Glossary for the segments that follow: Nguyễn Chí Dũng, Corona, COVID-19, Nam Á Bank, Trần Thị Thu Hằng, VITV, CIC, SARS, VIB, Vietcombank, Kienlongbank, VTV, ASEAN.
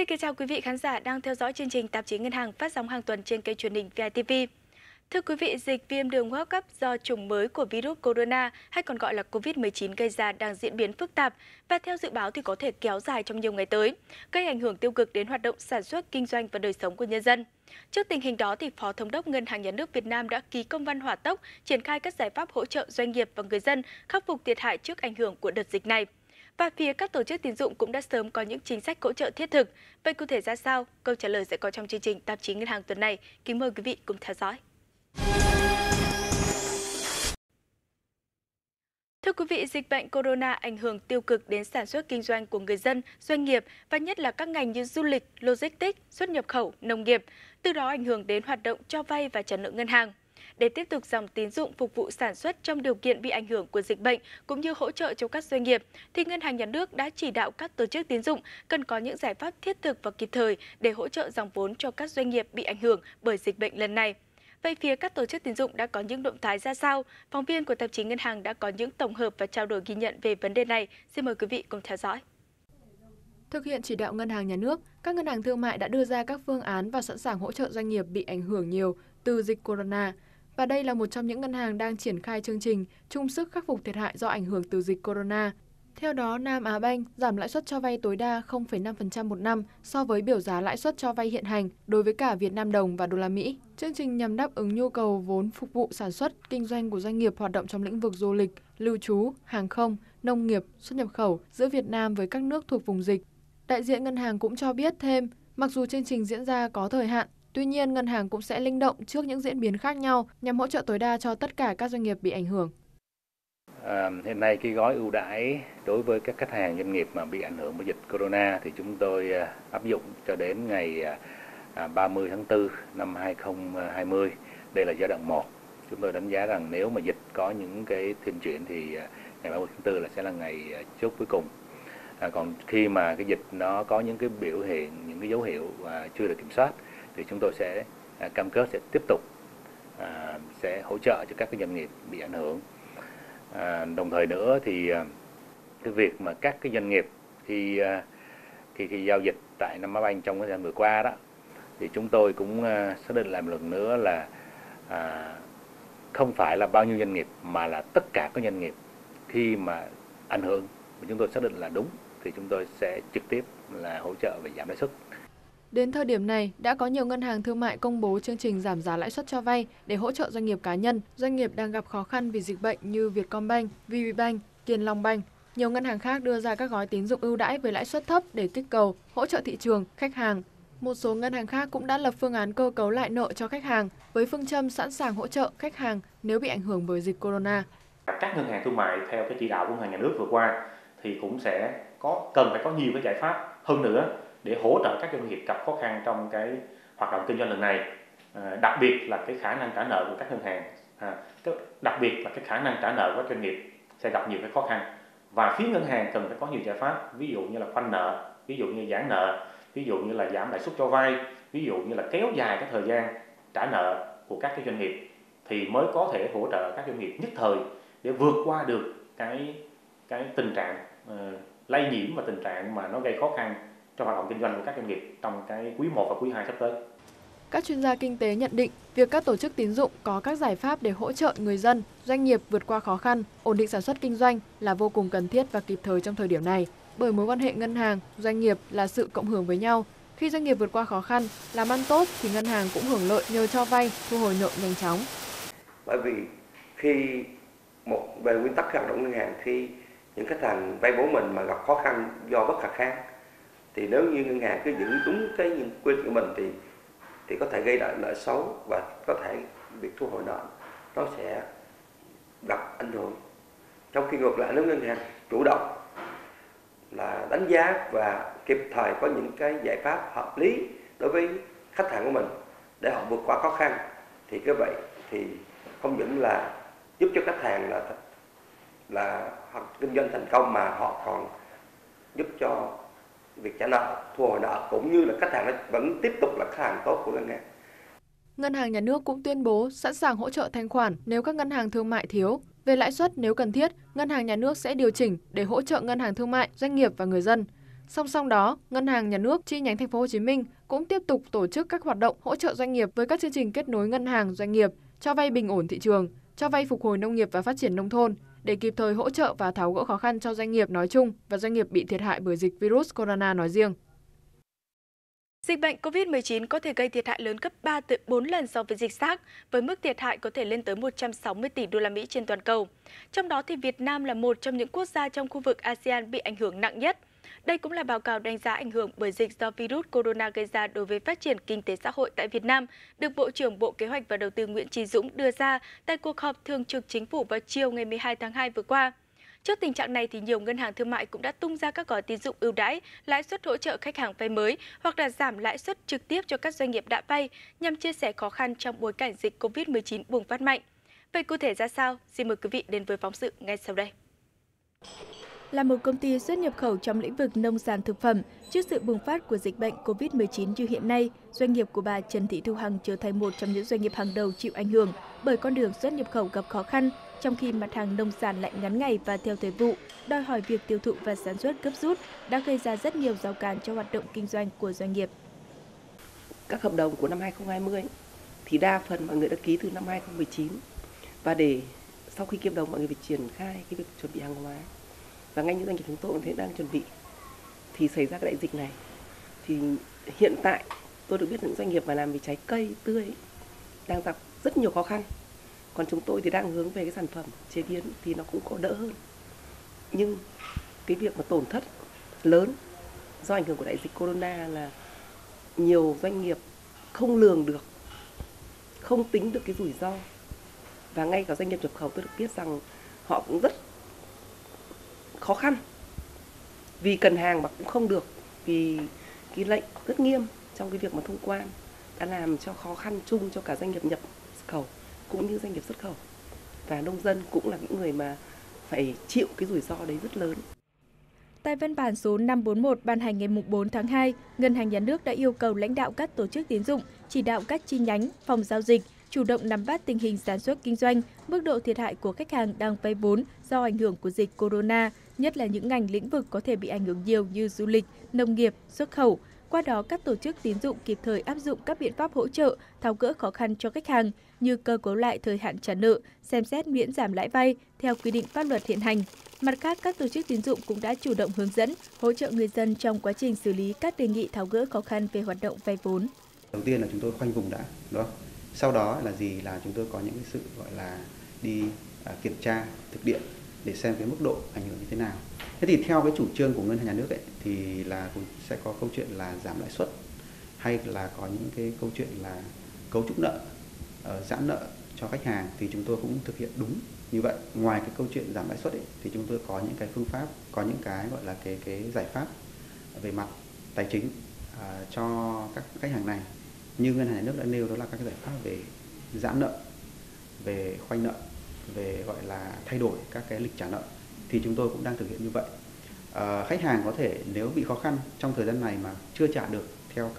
Xin kính chào quý vị khán giả đang theo dõi chương trình Tạp chí Ngân hàng phát sóng hàng tuần trên kênh truyền hình VITV. Thưa quý vị, dịch viêm đường hô hấp cấp do chủng mới của virus corona hay còn gọi là COVID-19 gây ra đang diễn biến phức tạp và theo dự báo thì có thể kéo dài trong nhiều ngày tới, gây ảnh hưởng tiêu cực đến hoạt động sản xuất, kinh doanh và đời sống của nhân dân. Trước tình hình đó, thì Phó Thống đốc Ngân hàng Nhà nước Việt Nam đã ký công văn hỏa tốc triển khai các giải pháp hỗ trợ doanh nghiệp và người dân khắc phục thiệt hại trước ảnh hưởng của đợt dịch này. Và phía các tổ chức tín dụng cũng đã sớm có những chính sách hỗ trợ thiết thực. Vậy cụ thể ra sao? Câu trả lời sẽ có trong chương trình Tạp chí Ngân hàng tuần này. Kính mời quý vị cùng theo dõi. Thưa quý vị, dịch bệnh corona ảnh hưởng tiêu cực đến sản xuất kinh doanh của người dân, doanh nghiệp và nhất là các ngành như du lịch, logistics, xuất nhập khẩu, nông nghiệp, từ đó ảnh hưởng đến hoạt động cho vay và trả nợ ngân hàng. Để tiếp tục dòng tín dụng phục vụ sản xuất trong điều kiện bị ảnh hưởng của dịch bệnh cũng như hỗ trợ cho các doanh nghiệp, thì Ngân hàng Nhà nước đã chỉ đạo các tổ chức tín dụng cần có những giải pháp thiết thực và kịp thời để hỗ trợ dòng vốn cho các doanh nghiệp bị ảnh hưởng bởi dịch bệnh lần này. Vậy phía các tổ chức tín dụng đã có những động thái ra sao? Phóng viên của Tạp chí Ngân hàng đã có những tổng hợp và trao đổi ghi nhận về vấn đề này. Xin mời quý vị cùng theo dõi. Thực hiện chỉ đạo Ngân hàng Nhà nước, các ngân hàng thương mại đã đưa ra các phương án và sẵn sàng hỗ trợ doanh nghiệp bị ảnh hưởng nhiều từ dịch corona. Và đây là một trong những ngân hàng đang triển khai chương trình chung sức khắc phục thiệt hại do ảnh hưởng từ dịch corona. Theo đó, Nam Á Bank giảm lãi suất cho vay tối đa 0,5% một năm so với biểu giá lãi suất cho vay hiện hành đối với cả Việt Nam đồng và đô la Mỹ. Chương trình nhằm đáp ứng nhu cầu vốn phục vụ sản xuất, kinh doanh của doanh nghiệp hoạt động trong lĩnh vực du lịch, lưu trú, hàng không, nông nghiệp, xuất nhập khẩu giữa Việt Nam với các nước thuộc vùng dịch. Đại diện ngân hàng cũng cho biết thêm, mặc dù chương trình diễn ra có thời hạn, tuy nhiên ngân hàng cũng sẽ linh động trước những diễn biến khác nhau nhằm hỗ trợ tối đa cho tất cả các doanh nghiệp bị ảnh hưởng. Hiện nay cái gói ưu đãi đối với các khách hàng doanh nghiệp mà bị ảnh hưởng bởi dịch corona thì chúng tôi áp dụng cho đến ngày 30 tháng 4 năm 2020. Đây là giai đoạn 1. Chúng tôi đánh giá rằng nếu mà dịch có những cái thiên chuyển thì ngày 30 tháng 4 là sẽ là ngày chốt cuối cùng. Còn khi mà cái dịch nó có những cái biểu hiện, những cái dấu hiệu chưa được kiểm soát thì chúng tôi sẽ cam kết sẽ tiếp tục sẽ hỗ trợ cho các cái doanh nghiệp bị ảnh hưởng. Đồng thời nữa thì cái việc mà các cái doanh nghiệp khi giao dịch tại Nam Á Bank trong thời gian vừa qua đó thì chúng tôi cũng xác định lại một lần nữa là không phải là bao nhiêu doanh nghiệp mà là tất cả các doanh nghiệp khi mà ảnh hưởng chúng tôi xác định là đúng thì chúng tôi sẽ trực tiếp là hỗ trợ về giảm lãi suất. Đến thời điểm này, đã có nhiều ngân hàng thương mại công bố chương trình giảm giá lãi suất cho vay để hỗ trợ doanh nghiệp cá nhân, doanh nghiệp đang gặp khó khăn vì dịch bệnh như Vietcombank, VIB, Kienlongbank. Nhiều ngân hàng khác đưa ra các gói tín dụng ưu đãi với lãi suất thấp để kích cầu, hỗ trợ thị trường, khách hàng. Một số ngân hàng khác cũng đã lập phương án cơ cấu lại nợ cho khách hàng với phương châm sẵn sàng hỗ trợ khách hàng nếu bị ảnh hưởng bởi dịch corona. Các ngân hàng thương mại theo cái chỉ đạo của Ngân hàng Nhà nước vừa qua thì cũng sẽ cần phải có nhiều cái giải pháp hơn nữa để hỗ trợ các doanh nghiệp gặp khó khăn trong cái hoạt động kinh doanh lần này, đặc biệt là cái khả năng trả nợ của các ngân hàng, đặc biệt là cái khả năng trả nợ của các doanh nghiệp sẽ gặp nhiều cái khó khăn, và phía ngân hàng cần phải có nhiều giải pháp, ví dụ như là khoanh nợ, ví dụ như giãn nợ, ví dụ như là giảm lãi suất cho vay, ví dụ như là kéo dài cái thời gian trả nợ của các cái doanh nghiệp thì mới có thể hỗ trợ các doanh nghiệp nhất thời để vượt qua được cái tình trạng lây nhiễm và tình trạng mà nó gây khó khăn cho hoạt động kinh doanh của các doanh nghiệp trong cái quý 1 và quý 2 sắp tới. Các chuyên gia kinh tế nhận định việc các tổ chức tín dụng có các giải pháp để hỗ trợ người dân, doanh nghiệp vượt qua khó khăn, ổn định sản xuất kinh doanh là vô cùng cần thiết và kịp thời trong thời điểm này, bởi mối quan hệ ngân hàng, doanh nghiệp là sự cộng hưởng với nhau. Khi doanh nghiệp vượt qua khó khăn, làm ăn tốt thì ngân hàng cũng hưởng lợi nhờ cho vay, thu hồi nợ nhanh chóng. Bởi vì khi về nguyên tắc hoạt động ngân hàng, khi những khách hàng vay vốn mình mà gặp khó khăn do bất khả kháng thì nếu như ngân hàng cứ giữ đúng cái nhiệm quy của mình thì có thể gây lại nợ xấu và có thể việc thu hồi nợ nó sẽ gặp ảnh hưởng. Trong khi ngược lại, nếu ngân hàng chủ động là đánh giá và kịp thời có những cái giải pháp hợp lý đối với khách hàng của mình để họ vượt qua khó khăn thì như vậy thì không những là giúp cho khách hàng là họ kinh doanh thành công mà họ còn giúp cho việc trả nợ, thu hồi nợ cũng như là khách hàng vẫn tiếp tục là khách hàng tốt của ngân hàng. Ngân hàng Nhà nước cũng tuyên bố sẵn sàng hỗ trợ thanh khoản nếu các ngân hàng thương mại thiếu. Về lãi suất nếu cần thiết, Ngân hàng Nhà nước sẽ điều chỉnh để hỗ trợ ngân hàng thương mại, doanh nghiệp và người dân. Song song đó, Ngân hàng Nhà nước chi nhánh Thành phố Hồ Chí Minh cũng tiếp tục tổ chức các hoạt động hỗ trợ doanh nghiệp với các chương trình kết nối ngân hàng doanh nghiệp, cho vay bình ổn thị trường, cho vay phục hồi nông nghiệp và phát triển nông thôn để kịp thời hỗ trợ và tháo gỡ khó khăn cho doanh nghiệp nói chung và doanh nghiệp bị thiệt hại bởi dịch virus corona nói riêng. Dịch bệnh COVID-19 có thể gây thiệt hại lớn gấp 3 tới 4 lần so với dịch SARS, với mức thiệt hại có thể lên tới 160 tỷ đô la Mỹ trên toàn cầu. Trong đó thì Việt Nam là một trong những quốc gia trong khu vực ASEAN bị ảnh hưởng nặng nhất. Đây cũng là báo cáo đánh giá ảnh hưởng bởi dịch do virus corona gây ra đối với phát triển kinh tế xã hội tại Việt Nam, được Bộ trưởng Bộ Kế hoạch và Đầu tư Nguyễn Chí Dũng đưa ra tại cuộc họp thường trực Chính phủ vào chiều ngày 12 tháng 2 vừa qua. Trước tình trạng này thì nhiều ngân hàng thương mại cũng đã tung ra các gói tín dụng ưu đãi, lãi suất hỗ trợ khách hàng vay mới hoặc là giảm lãi suất trực tiếp cho các doanh nghiệp đã vay nhằm chia sẻ khó khăn trong bối cảnh dịch COVID-19 bùng phát mạnh. Vậy cụ thể ra sao? Xin mời quý vị đến với phóng sự ngay sau đây. Là một công ty xuất nhập khẩu trong lĩnh vực nông sản thực phẩm, trước sự bùng phát của dịch bệnh COVID-19 như hiện nay, doanh nghiệp của bà Trần Thị Thu Hằng trở thành một trong những doanh nghiệp hàng đầu chịu ảnh hưởng bởi con đường xuất nhập khẩu gặp khó khăn, trong khi mặt hàng nông sản lại ngắn ngày và theo thời vụ, đòi hỏi việc tiêu thụ và sản xuất gấp rút đã gây ra rất nhiều rào cản cho hoạt động kinh doanh của doanh nghiệp. Các hợp đồng của năm 2020 thì đa phần mọi người đã ký từ năm 2019, và để sau khi ký hợp đồng mọi người phải triển khai cái việc chuẩn bị hàng hóa. Và ngay những doanh nghiệp chúng tôi cũng thấy đang chuẩn bị thì xảy ra cái đại dịch này. Thì hiện tại tôi được biết những doanh nghiệp mà làm về trái cây tươi đang gặp rất nhiều khó khăn. Còn chúng tôi thì đang hướng về cái sản phẩm chế biến thì nó cũng có đỡ hơn. Nhưng cái việc mà tổn thất lớn do ảnh hưởng của đại dịch corona là nhiều doanh nghiệp không lường được, không tính được cái rủi ro. Và ngay cả doanh nghiệp nhập khẩu tôi được biết rằng họ cũng rất khó khăn vì cần hàng mà cũng không được, vì cái lệnh rất nghiêm trong cái việc mà thông quan đã làm cho khó khăn chung cho cả doanh nghiệp nhập khẩu cũng như doanh nghiệp xuất khẩu, và nông dân cũng là những người mà phải chịu cái rủi ro đấy rất lớn. Tại văn bản số 541 ban hành ngày 4 tháng 2, Ngân hàng Nhà nước đã yêu cầu lãnh đạo các tổ chức tín dụng, chỉ đạo các chi nhánh, phòng giao dịch chủ động nắm bắt tình hình sản xuất kinh doanh, mức độ thiệt hại của khách hàng đang vay vốn do ảnh hưởng của dịch corona, nhất là những ngành lĩnh vực có thể bị ảnh hưởng nhiều như du lịch, nông nghiệp, xuất khẩu. Qua đó, các tổ chức tín dụng kịp thời áp dụng các biện pháp hỗ trợ, tháo gỡ khó khăn cho khách hàng như cơ cấu lại thời hạn trả nợ, xem xét miễn giảm lãi vay theo quy định pháp luật hiện hành. Mặt khác, các tổ chức tín dụng cũng đã chủ động hướng dẫn, hỗ trợ người dân trong quá trình xử lý các đề nghị tháo gỡ khó khăn về hoạt động vay vốn. Đầu tiên là chúng tôi khoanh vùng đã, đúng không? Sau đó là gì, là chúng tôi có những cái sự gọi là đi kiểm tra thực địa để xem cái mức độ ảnh hưởng như thế nào. Thế thì theo cái chủ trương của Ngân hàng Nhà nước ấy, thì là cũng sẽ có câu chuyện là giảm lãi suất, hay là có những cái câu chuyện là cấu trúc nợ, giãn nợ cho khách hàng, thì chúng tôi cũng thực hiện đúng như vậy. Ngoài cái câu chuyện giảm lãi suất ấy, thì chúng tôi có những cái phương pháp, có những cái gọi là cái giải pháp về mặt tài chính cho các khách hàng này. Như Ngân hàng Nhà nước đã nêu, đó là các cái giải pháp về giãn nợ, về khoanh nợ, về gọi là thay đổi các cái lịch trả nợ, thì chúng tôi cũng đang thực hiện như vậy. Khách hàng có thể nếu bị khó khăn trong thời gian này mà chưa trả được theo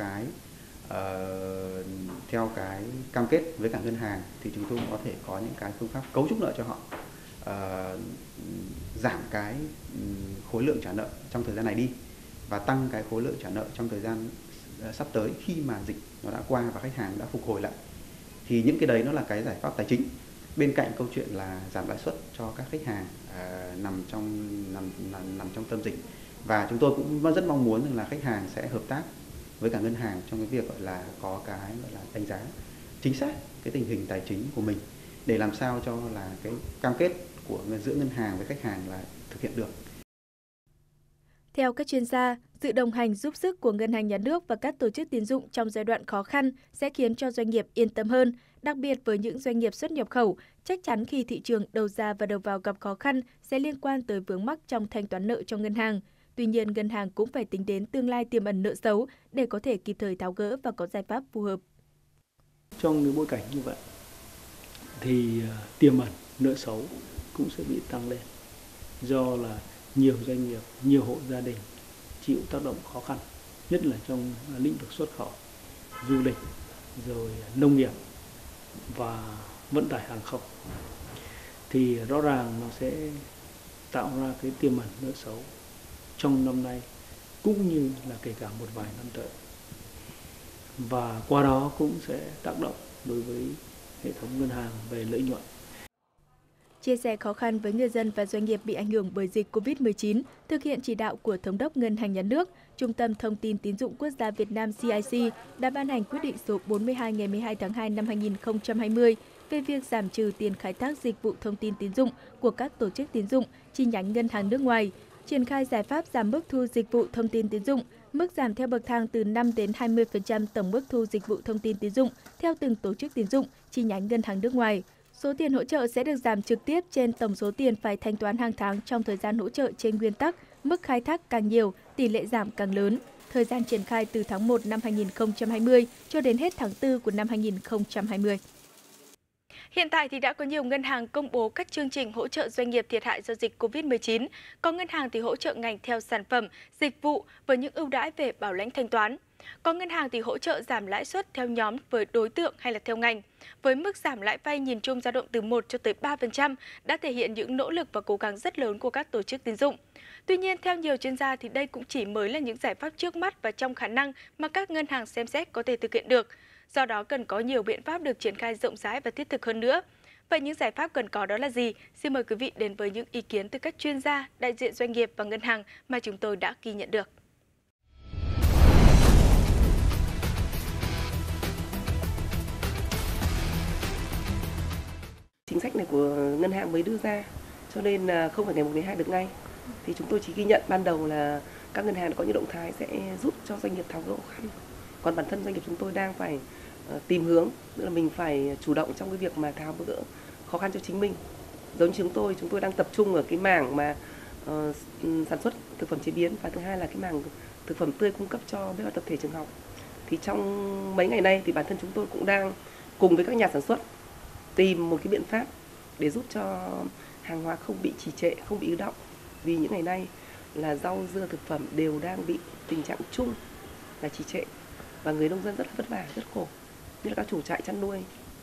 cái cam kết với cả ngân hàng, thì chúng tôi cũng có thể có những cái phương pháp cấu trúc nợ cho họ, giảm cái khối lượng trả nợ trong thời gian này đi và tăng cái khối lượng trả nợ trong thời gian sắp tới, khi mà dịch nó đã qua và khách hàng đã phục hồi lại. Thì những cái đấy nó là cái giải pháp tài chính, bên cạnh câu chuyện là giảm lãi suất cho các khách hàng nằm trong tâm dịch. Và chúng tôi cũng rất mong muốn rằng là khách hàng sẽ hợp tác với cả ngân hàng trong cái việc gọi là có cái gọi là đánh giá chính xác cái tình hình tài chính của mình, để làm sao cho là cái cam kết của giữa ngân hàng với khách hàng là thực hiện được. Theo các chuyên gia, sự đồng hành giúp sức của Ngân hàng Nhà nước và các tổ chức tín dụng trong giai đoạn khó khăn sẽ khiến cho doanh nghiệp yên tâm hơn, đặc biệt với những doanh nghiệp xuất nhập khẩu. Chắc chắn khi thị trường đầu ra và đầu vào gặp khó khăn sẽ liên quan tới vướng mắc trong thanh toán nợ cho ngân hàng. Tuy nhiên, ngân hàng cũng phải tính đến tương lai tiềm ẩn nợ xấu để có thể kịp thời tháo gỡ và có giải pháp phù hợp. Trong những bối cảnh như vậy thì tiềm ẩn nợ xấu cũng sẽ bị tăng lên, do là nhiều doanh nghiệp, nhiều hộ gia đình chịu tác động khó khăn, nhất là trong lĩnh vực xuất khẩu, du lịch, rồi nông nghiệp và vận tải hàng không, thì rõ ràng nó sẽ tạo ra cái tiềm ẩn nợ xấu trong năm nay cũng như là kể cả một vài năm tới. Và qua đó cũng sẽ tác động đối với hệ thống ngân hàng về lợi nhuận. Chia sẻ khó khăn với người dân và doanh nghiệp bị ảnh hưởng bởi dịch COVID-19, thực hiện chỉ đạo của Thống đốc Ngân hàng Nhà nước, Trung tâm Thông tin Tín dụng Quốc gia Việt Nam CIC đã ban hành quyết định số 42 ngày 12 tháng 2 năm 2020 về việc giảm trừ tiền khai thác dịch vụ thông tin tín dụng của các tổ chức tín dụng, chi nhánh ngân hàng nước ngoài, triển khai giải pháp giảm mức thu dịch vụ thông tin tín dụng, mức giảm theo bậc thang từ 5 đến 20% tổng mức thu dịch vụ thông tin tín dụng theo từng tổ chức tín dụng, chi nhánh ngân hàng nước ngoài. Số tiền hỗ trợ sẽ được giảm trực tiếp trên tổng số tiền phải thanh toán hàng tháng trong thời gian hỗ trợ trên nguyên tắc, mức khai thác càng nhiều, tỷ lệ giảm càng lớn. Thời gian triển khai từ tháng 1 năm 2020 cho đến hết tháng 4 của năm 2020. Hiện tại thì đã có nhiều ngân hàng công bố các chương trình hỗ trợ doanh nghiệp thiệt hại do dịch COVID-19. Có ngân hàng thì hỗ trợ ngành theo sản phẩm, dịch vụ với những ưu đãi về bảo lãnh thanh toán. Có ngân hàng thì hỗ trợ giảm lãi suất theo nhóm với đối tượng hay là theo ngành. Với mức giảm lãi vay nhìn chung dao động từ 1 cho tới 3% đã thể hiện những nỗ lực và cố gắng rất lớn của các tổ chức tín dụng. Tuy nhiên, theo nhiều chuyên gia thì đây cũng chỉ mới là những giải pháp trước mắt và trong khả năng mà các ngân hàng xem xét có thể thực hiện được. Do đó cần có nhiều biện pháp được triển khai rộng rãi và thiết thực hơn nữa. Vậy những giải pháp cần có đó là gì? Xin mời quý vị đến với những ý kiến từ các chuyên gia, đại diện doanh nghiệp và ngân hàng mà chúng tôi đã ghi nhận được. Chính sách này của ngân hàng mới đưa ra, cho nên là không phải ngày 1 đến 2 được ngay. Thì chúng tôi chỉ ghi nhận ban đầu là các ngân hàng có những động thái sẽ giúp cho doanh nghiệp tháo gỡ khó khăn. Còn bản thân doanh nghiệp chúng tôi đang phải tìm hướng, tức là mình phải chủ động trong cái việc mà tháo gỡ khó khăn cho chính mình. Giống như chúng tôi đang tập trung ở cái mảng mà sản xuất thực phẩm chế biến và thứ hai là cái mảng thực phẩm tươi cung cấp cho bếp ăn tập thể trường học. Thì trong mấy ngày nay thì bản thân chúng tôi cũng đang cùng với các nhà sản xuất tìm một cái biện pháp để giúp cho hàng hóa không bị trì trệ, không bị ứ đọng. Vì những ngày nay là rau, dưa, thực phẩm đều đang bị tình trạng chung là trì trệ. Và người nông dân rất là vất vả, rất khổ. Như là các chủ trại chăn nuôi,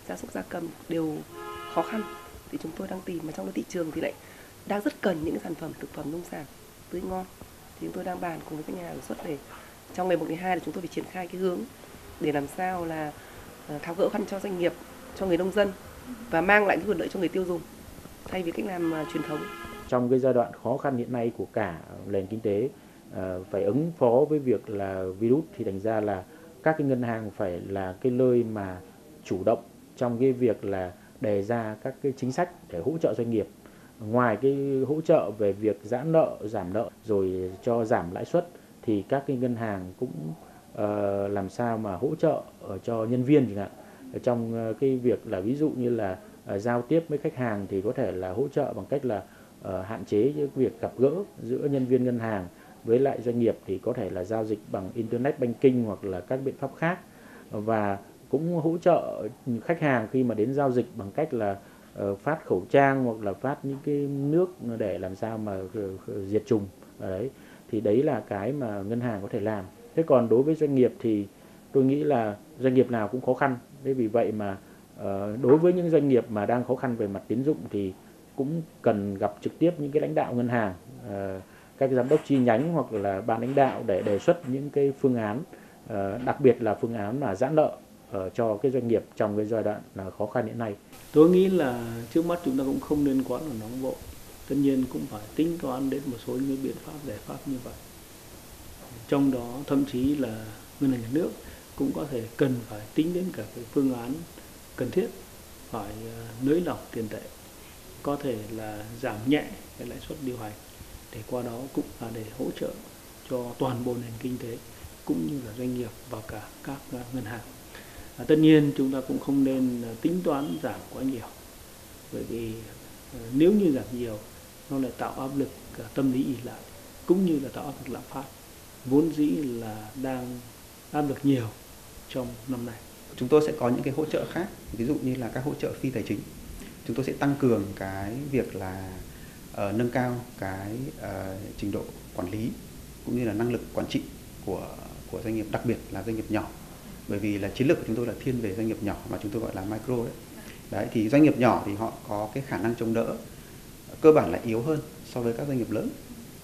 gia súc gia cầm đều khó khăn. Thì chúng tôi đang tìm mà trong cái thị trường thì lại đang rất cần những cái sản phẩm thực phẩm nông sản tươi ngon. Thì chúng tôi đang bàn cùng với các nhà sản xuất để trong ngày 1 ngày 2 thì chúng tôi phải triển khai cái hướng để làm sao là tháo gỡ khăn cho doanh nghiệp, cho người nông dân và mang lại cái quyền lợi cho người tiêu dùng thay vì cách làm truyền thống. Trong cái giai đoạn khó khăn hiện nay của cả nền kinh tế phải ứng phó với việc là virus thì thành ra là các cái ngân hàng phải là cái nơi mà chủ động trong cái việc là đề ra các cái chính sách để hỗ trợ doanh nghiệp. Ngoài cái hỗ trợ về việc giãn nợ, giảm nợ rồi cho giảm lãi suất thì các cái ngân hàng cũng làm sao mà hỗ trợ cho nhân viên chẳng hạn. Trong cái việc là ví dụ như là giao tiếp với khách hàng thì có thể là hỗ trợ bằng cách là hạn chế việc gặp gỡ giữa nhân viên ngân hàng với lại doanh nghiệp thì có thể là giao dịch bằng internet banking hoặc là các biện pháp khác, và cũng hỗ trợ khách hàng khi mà đến giao dịch bằng cách là phát khẩu trang hoặc là phát những cái nước để làm sao mà diệt trùng đấy. Thì đấy là cái mà ngân hàng có thể làm. Thế còn đối với doanh nghiệp thì tôi nghĩ là doanh nghiệp nào cũng khó khăn. Thế vì vậy mà đối với những doanh nghiệp mà đang khó khăn về mặt tín dụng thì cũng cần gặp trực tiếp những cái lãnh đạo ngân hàng, các giám đốc chi nhánh hoặc là ban lãnh đạo để đề xuất những cái phương án, đặc biệt là phương án mà giãn nợ cho cái doanh nghiệp trong cái giai đoạn khó khăn hiện nay. Tôi nghĩ là trước mắt chúng ta cũng không nên quá là nóng vội. Tất nhiên cũng phải tính toán đến một số những biện pháp giải pháp như vậy. Trong đó thậm chí là ngân hàng nhà nước cũng có thể cần phải tính đến cả cái phương án cần thiết phải nới lỏng tiền tệ, có thể là giảm nhẹ cái lãi suất điều hành để qua đó cũng là để hỗ trợ cho toàn bộ nền kinh tế cũng như là doanh nghiệp và cả các ngân hàng. Tất nhiên chúng ta cũng không nên tính toán giảm quá nhiều, bởi vì nếu như giảm nhiều nó lại tạo áp lực tâm lý ỷ lại cũng như là tạo áp lực lạm phát vốn dĩ là đang áp lực nhiều trong năm nay. Chúng tôi sẽ có những cái hỗ trợ khác, ví dụ như là các hỗ trợ phi tài chính. Chúng tôi sẽ tăng cường cái việc là nâng cao cái trình độ quản lý cũng như là năng lực quản trị của doanh nghiệp, đặc biệt là doanh nghiệp nhỏ. Bởi vì là chiến lược của chúng tôi là thiên về doanh nghiệp nhỏ mà chúng tôi gọi là micro đấy. Đấy thì doanh nghiệp nhỏ thì họ có cái khả năng chống đỡ cơ bản là yếu hơn so với các doanh nghiệp lớn.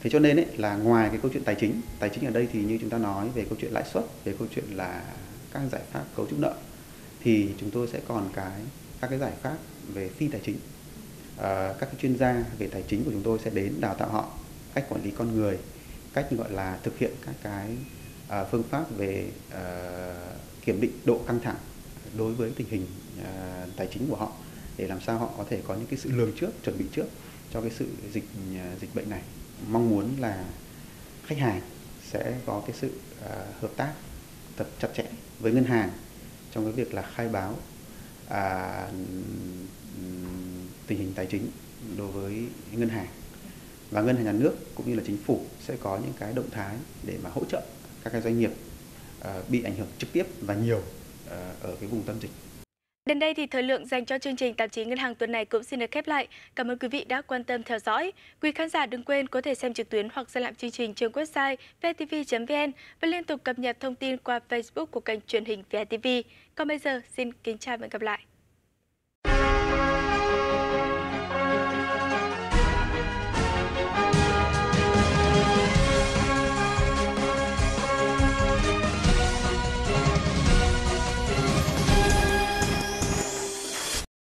Thế cho nên ấy, là ngoài cái câu chuyện tài chính ở đây thì như chúng ta nói về câu chuyện lãi suất, về câu chuyện là các giải pháp cấu trúc nợ, thì chúng tôi sẽ còn các cái giải pháp về phi tài chính. Các chuyên gia về tài chính của chúng tôi sẽ đến đào tạo họ cách quản lý con người, cách gọi là thực hiện các cái phương pháp về kiểm định độ căng thẳng đối với tình hình tài chính của họ, để làm sao họ có thể có những cái sự lường trước, chuẩn bị trước cho cái sự dịch bệnh này. Mong muốn là khách hàng sẽ có cái sự hợp tác thật chặt chẽ với ngân hàng trong cái việc là khai báo tình hình tài chính đối với ngân hàng, và ngân hàng nhà nước cũng như là chính phủ sẽ có những cái động thái để mà hỗ trợ các cái doanh nghiệp bị ảnh hưởng trực tiếp và nhiều ở cái vùng tâm dịch. Đến đây thì thời lượng dành cho chương trình tạp chí Ngân hàng tuần này cũng xin được khép lại. Cảm ơn quý vị đã quan tâm theo dõi. Quý khán giả đừng quên có thể xem trực tuyến hoặc xem lại chương trình trên website vtv.vn và liên tục cập nhật thông tin qua Facebook của kênh truyền hình VITV. Còn bây giờ xin kính chào và hẹn gặp lại.